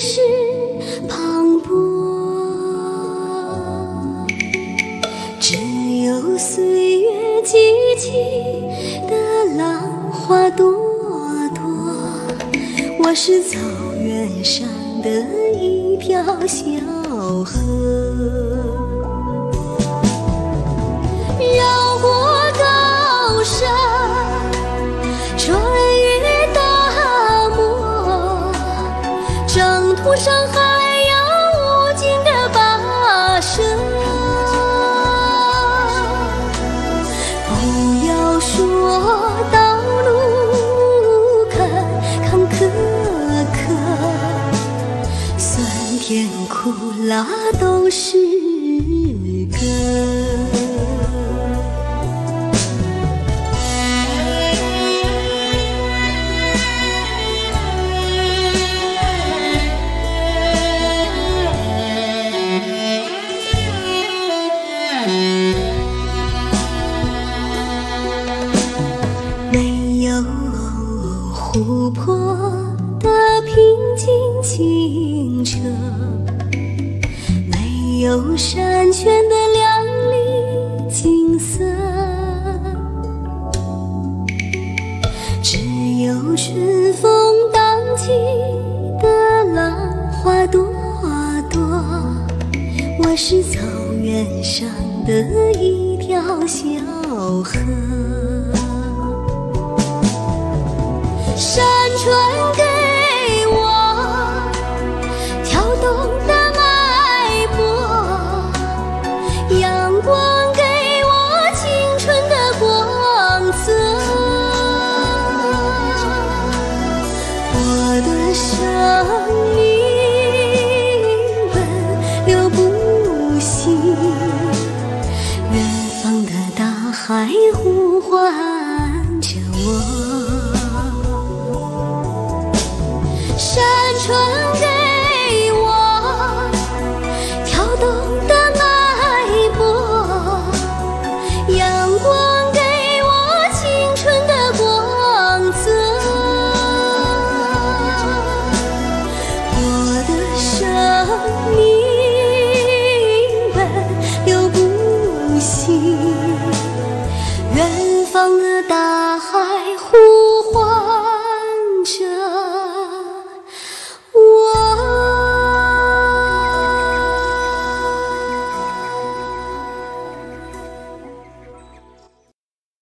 是磅礴，只有岁月记起的浪花朵朵。我是草原上的一条小河，绕过高山，穿越大漠，征途上还有无尽的跋涉。不要说道路坎坎坷坷，酸甜苦辣都是歌。湖泊的平静清澈，没有山泉的亮丽景色，只有春风荡起的浪花朵朵。我是草原上的一条小河，山川。